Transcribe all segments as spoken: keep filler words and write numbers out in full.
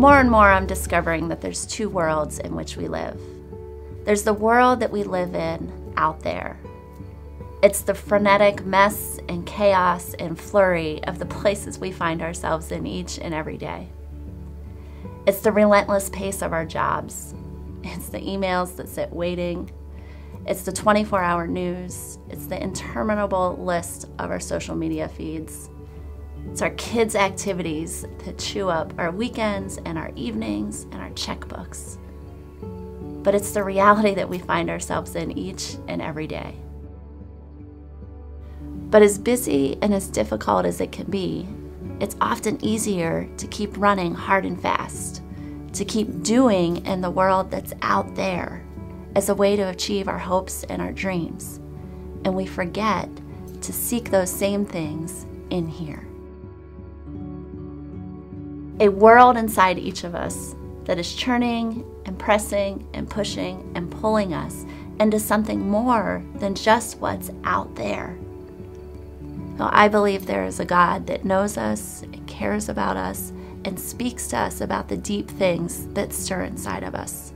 More and more I'm discovering that there's two worlds in which we live. There's the world that we live in out there. It's the frenetic mess and chaos and flurry of the places we find ourselves in each and every day. It's the relentless pace of our jobs. It's the emails that sit waiting. It's the twenty-four hour news. It's the interminable list of our social media feeds. It's our kids' activities that chew up our weekends and our evenings and our checkbooks. But it's the reality that we find ourselves in each and every day. But as busy and as difficult as it can be, it's often easier to keep running hard and fast, to keep doing in the world that's out there as a way to achieve our hopes and our dreams. And we forget to seek those same things in here. A world inside each of us that is churning and pressing and pushing and pulling us into something more than just what's out there. Well, I believe there is a God that knows us and cares about us and speaks to us about the deep things that stir inside of us.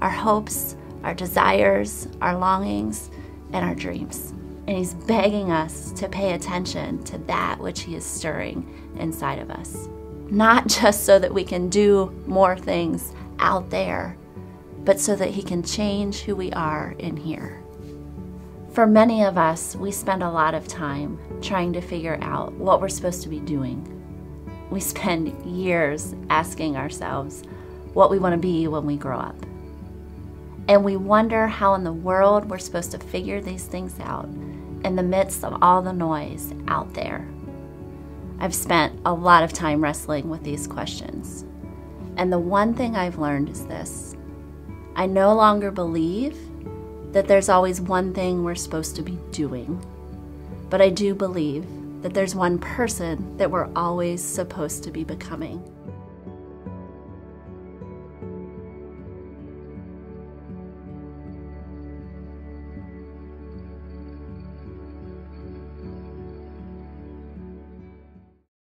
Our hopes, our desires, our longings, and our dreams. And He's begging us to pay attention to that which He is stirring inside of us. Not just so that we can do more things out there, but so that He can change who we are in here. For many of us, we spend a lot of time trying to figure out what we're supposed to be doing. We spend years asking ourselves what we want to be when we grow up. And we wonder how in the world we're supposed to figure these things out in the midst of all the noise out there. I've spent a lot of time wrestling with these questions. And the one thing I've learned is this: I no longer believe that there's always one thing we're supposed to be doing. But I do believe that there's one person that we're always supposed to be becoming.